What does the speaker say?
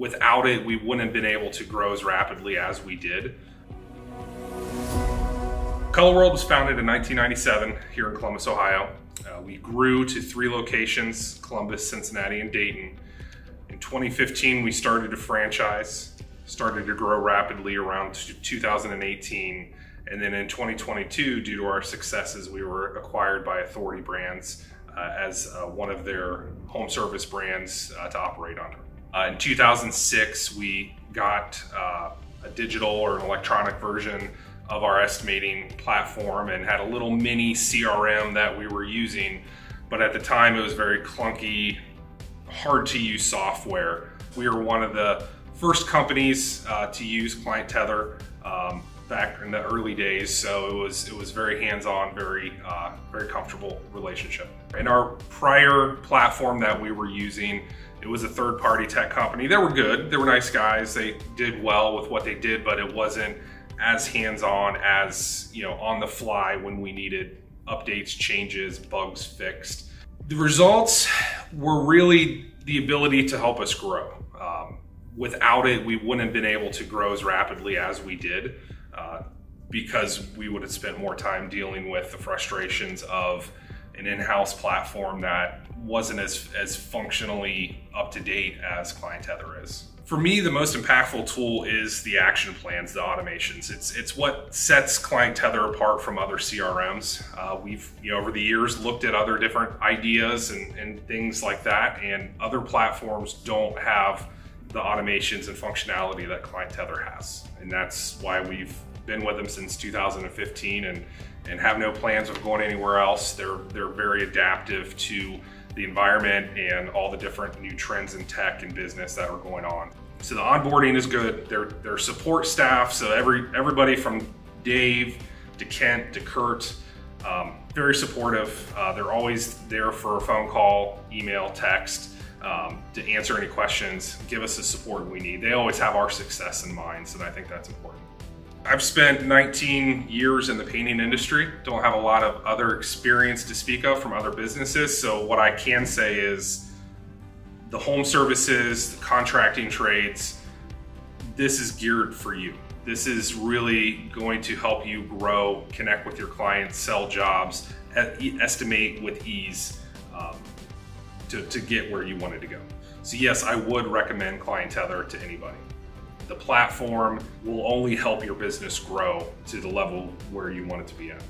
Without it, we wouldn't have been able to grow as rapidly as we did. Color World was founded in 1997 here in Columbus, Ohio. We grew to 3 locations, Columbus, Cincinnati, and Dayton. In 2015, we started to franchise, started to grow rapidly around 2018. And then in 2022, due to our successes, we were acquired by Authority Brands as one of their home service brands to operate under. In 2006, we got a digital or an electronic version of our estimating platform and had a little mini CRM that we were using, but at the time it was very clunky, hard to use software. We were one of the first companies to use ClientTether back in the early days, so it was very hands-on, very comfortable relationship. In our prior platform that we were using, it was a third-party tech company. They were good, they were nice guys, they did well with what they did, but it wasn't as hands-on as, you know, on the fly when we needed updates, changes, bugs fixed. The results were really the ability to help us grow. Without it, we wouldn't have been able to grow as rapidly as we did because we would have spent more time dealing with the frustrations of an in-house platform that wasn't as functionally up-to-date as ClientTether is. For me, the most impactful tool is the action plans, the automations. It's what sets ClientTether apart from other CRMs. We've, you know, over the years looked at other different ideas and things like that, and other platforms don't have the automations and functionality that ClientTether has. And that's why we've been with them since 2015 and have no plans of going anywhere else. They're very adaptive to the environment and all the different new trends in tech and business that are going on. So the onboarding is good. Their support staff, so everybody from Dave to Kent to Kurt, very supportive. They're always there for a phone call, email, text, to answer any questions, give us the support we need. They always have our success in mind, so I think that's important. I've spent 19 years in the painting industry. Don't have a lot of other experience to speak of from other businesses. So what I can say is the home services, the contracting trades, this is geared for you. This is really going to help you grow, connect with your clients, sell jobs, estimate with ease to get where you wanted to go. So yes, I would recommend ClientTether to anybody. The platform will only help your business grow to the level where you want it to be at.